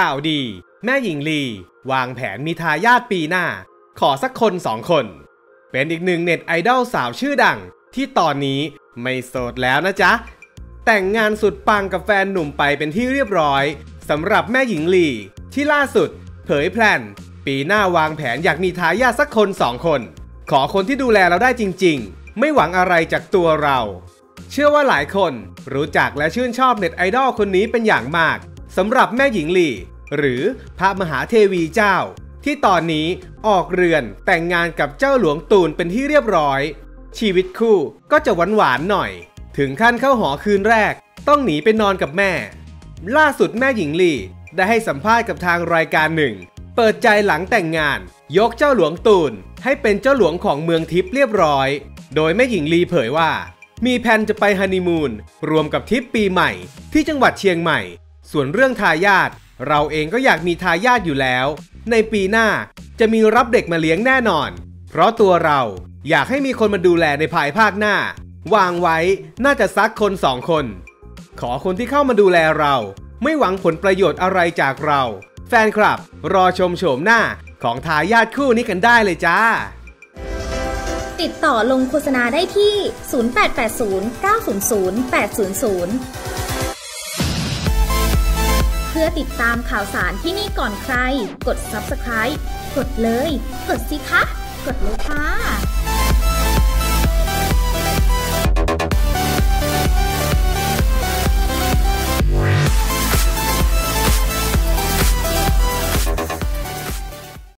ข่าวดีแม่หญิงลีวางแผนมีทายาทปีหน้าขอสักคนสองคนเป็นอีกหนึ่งเน็ตไอดอลสาวชื่อดังที่ตอนนี้ไม่โสดแล้วนะจ๊ะแต่งงานสุดปังกับแฟนหนุ่มไปเป็นที่เรียบร้อยสำหรับแม่หญิงลีที่ล่าสุดเผยแพลนปีหน้าวางแผนอยากมีทายาทสักคนสองคนขอคนที่ดูแลเราได้จริงๆไม่หวังอะไรจากตัวเราเชื่อว่าหลายคนรู้จักและชื่นชอบเน็ตไอดอลคนนี้เป็นอย่างมากสำหรับแม่หญิงลีหรือพระมหาเทวีเจ้าที่ตอนนี้ออกเรือนแต่งงานกับเจ้าหลวงตูนเป็นที่เรียบร้อยชีวิตคู่ก็จะหวานๆหน่อยถึงขั้นเข้าหอคืนแรกต้องหนีไปนอนกับแม่ล่าสุดแม่หญิงลีได้ให้สัมภาษณ์กับทางรายการหนึ่งเปิดใจหลังแต่งงานยกเจ้าหลวงตูนให้เป็นเจ้าหลวงของเมืองทิพย์เรียบร้อยโดยแม่หญิงลีเผยว่ามีแผนจะไปฮันนีมูนรวมกับทริปปีใหม่ที่จังหวัดเชียงใหม่ส่วนเรื่องทายาทเราเองก็อยากมีทายาทอยู่แล้วในปีหน้าจะมีรับเด็กมาเลี้ยงแน่นอนเพราะตัวเราอยากให้มีคนมาดูแลในภายภาคหน้าวางไว้น่าจะสักคนสองคนขอคนที่เข้ามาดูแลเราไม่หวังผลประโยชน์อะไรจากเราแฟนคลับรอชมโฉมหน้าของทายาทคู่นี้กันได้เลยจ้าติดต่อลงโฆษณาได้ที่0880 900 800เพื่อติดตามข่าวสารที่นี่ก่อนใครกด Subscribe กดเลยกดสิคะกดเลยค่ะ